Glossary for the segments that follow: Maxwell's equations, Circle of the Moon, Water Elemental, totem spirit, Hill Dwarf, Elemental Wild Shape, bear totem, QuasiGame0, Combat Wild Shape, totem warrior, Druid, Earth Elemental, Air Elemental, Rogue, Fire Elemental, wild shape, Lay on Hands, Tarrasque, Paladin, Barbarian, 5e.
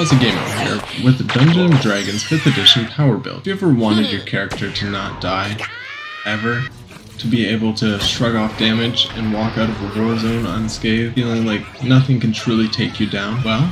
QuasiGame0 here with the Dungeons & Dragons 5th edition power build. Have you ever wanted your character to not die? Ever? To be able to shrug off damage and walk out of a war zone unscathed, feeling like nothing can truly take you down? Well,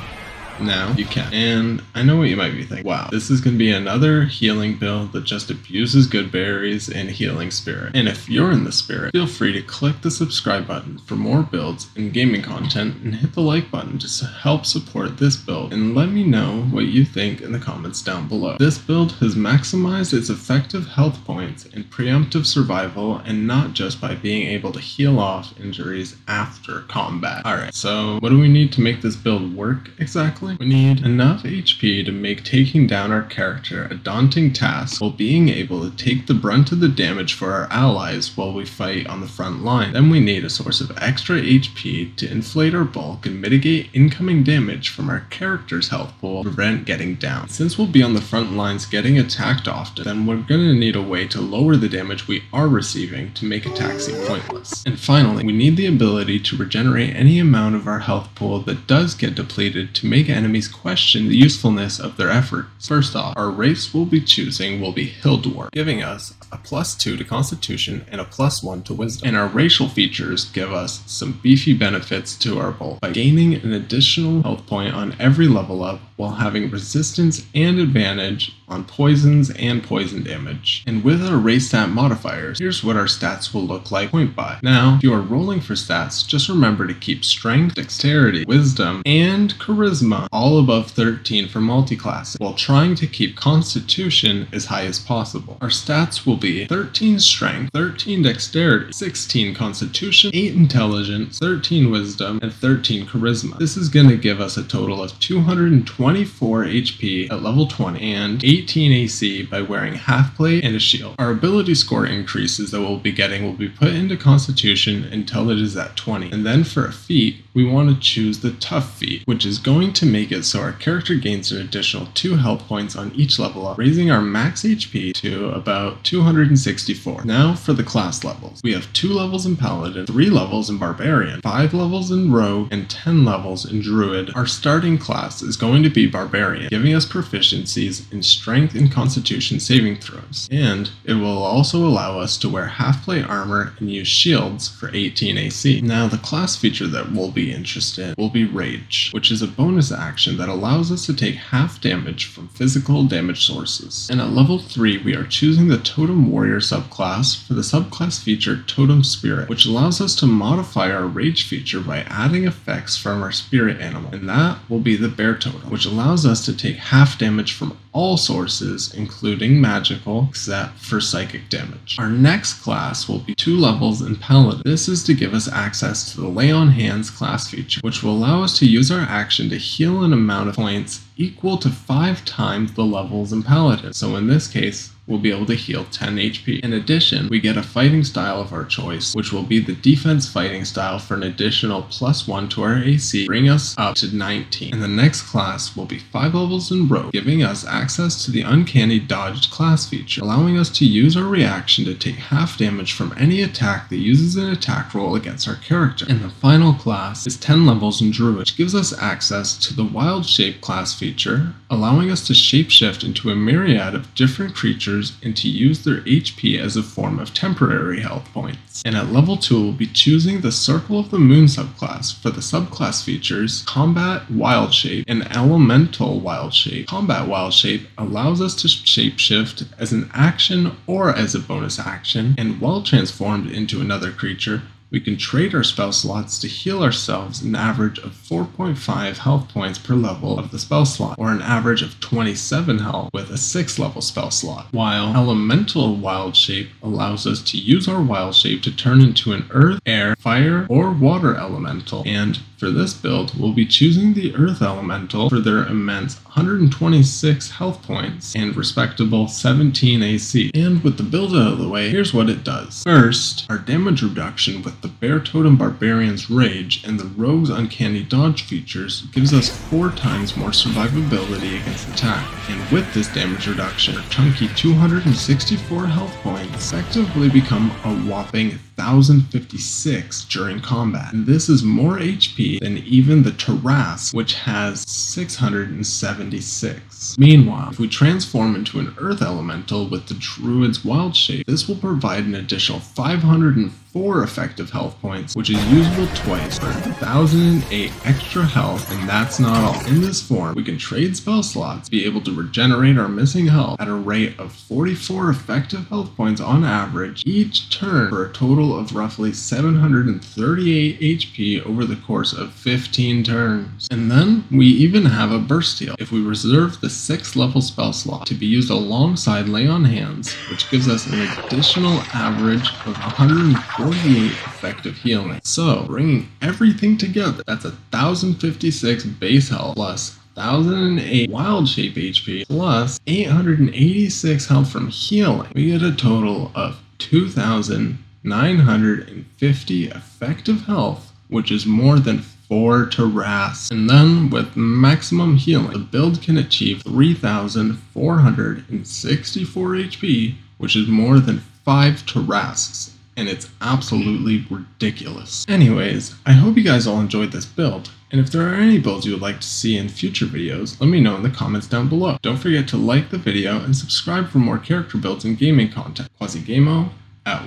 now you can. And I know what you might be thinking. Wow, this is going to be another healing build that just abuses good berries and healing spirit. And if you're in the spirit, feel free to click the subscribe button for more builds and gaming content, and hit the like button to help support this build. And let me know what you think in the comments down below. This build has maximized its effective health points and preemptive survival, and not just by being able to heal off injuries after combat. Alright, so what do we need to make this build work exactly? We need enough HP to make taking down our character a daunting task while being able to take the brunt of the damage for our allies while we fight on the front line. Then we need a source of extra HP to inflate our bulk and mitigate incoming damage from our character's health pool to prevent getting down. Since we'll be on the front lines getting attacked often, then we're going to need a way to lower the damage we are receiving to make attacks seem pointless. And finally, we need the ability to regenerate any amount of our health pool that does get depleted to make enemies question the usefulness of their effort. First off, our race we'll be choosing will be Hill Dwarf, giving us a +2 to Constitution and a +1 to Wisdom. And our racial features give us some beefy benefits to our bulk by gaining an additional health point on every level up while having resistance and advantage on poisons and poison damage. And with our race stat modifiers, here's what our stats will look like point by. Now, if you are rolling for stats, just remember to keep strength, dexterity, wisdom, and charisma all above 13 for multiclassing, while trying to keep constitution as high as possible. Our stats will be 13 strength, 13 dexterity, 16 constitution, 8 intelligence, 13 wisdom, and 13 charisma. This is going to give us a total of 224 HP at level 20 and 18 AC by wearing half plate and a shield. Our ability score increases that we'll be getting will be put into Constitution until it is at 20. And then for a feat, we want to choose the Tough feat, which is going to make it so our character gains an additional 2 health points on each level up, raising our max HP to about 264. Now for the class levels. We have 2 levels in Paladin, 3 levels in Barbarian, 5 levels in Rogue, and 10 levels in Druid. Our starting class is going to be Barbarian, giving us proficiencies in Strength and Constitution saving throws, and it will also allow us to wear half-plate armor and use shields for 18 AC. Now the class feature that we'll be interested in will be Rage, which is a bonus action that allows us to take half damage from physical damage sources. And at level 3 we are choosing the Totem Warrior subclass for the subclass feature Totem Spirit, which allows us to modify our Rage feature by adding effects from our spirit animal, and that will be the Bear Totem, which allows us to take half damage from all sources, including magical, except for psychic damage. Our next class will be 2 levels in Paladin. This is to give us access to the Lay on Hands class feature, which will allow us to use our action to heal an amount of points equal to 5 times the levels in Paladin. So in this case, we'll be able to heal 10 HP. In addition, we get a fighting style of our choice, which will be the defense fighting style for an additional +1 to our AC, bring us up to 19. And the next class will be 5 levels in Rogue, giving us access to the uncanny dodge class feature, allowing us to use our reaction to take half damage from any attack that uses an attack roll against our character. And the final class is 10 levels in Druid, which gives us access to the Wild Shape class feature, allowing us to shapeshift into a myriad of different creatures and to use their HP as a form of temporary health points. And at level 2 we'll be choosing the Circle of the Moon subclass for the subclass features Combat Wild Shape and Elemental Wild Shape. Combat Wild Shape allows us to shapeshift as an action or as a bonus action, and while transformed into another creature, we can trade our spell slots to heal ourselves an average of 4.5 health points per level of the spell slot, or an average of 27 health with a 6th level spell slot. While Elemental Wild Shape allows us to use our Wild Shape to turn into an Earth, Air, Fire, or Water Elemental. And for this build, we'll be choosing the Earth Elemental for their immense 126 health points and respectable 17 AC. And with the build out of the way, here's what it does. First, our damage reduction with with the Bear Totem Barbarian's Rage and the Rogue's Uncanny Dodge features gives us 4 times more survivability against attack, and with this damage reduction, our chunky 264 health points effectively become a whopping 1056 during combat, and this is more HP than even the Tarrasque, which has 676. Meanwhile, if we transform into an Earth Elemental with the Druid's Wild Shape, this will provide an additional 504 effective health points, which is usable twice for 1008 extra health, and that's not all. In this form, we can trade spell slots, be able to regenerate our missing health at a rate of 44 effective health points on average each turn for a total of roughly 738 HP over the course of 15 turns. And then we even have a burst heal if we reserve the 6th level spell slot to be used alongside Lay on Hands, which gives us an additional average of 148 effective healing. So bringing everything together, that's 1056 base health plus 1008 Wild Shape HP plus 886 health from healing. We get a total of 2,950 effective health, which is more than 4 Tarrasque. And then with maximum healing, the build can achieve 3,464 HP, which is more than 5 Tarrasques, and it's absolutely ridiculous. Anyways, I hope you guys all enjoyed this build, and if there are any builds you would like to see in future videos, let me know in the comments down below. Don't forget to like the video and subscribe for more character builds and gaming content. QuasiGame0, out.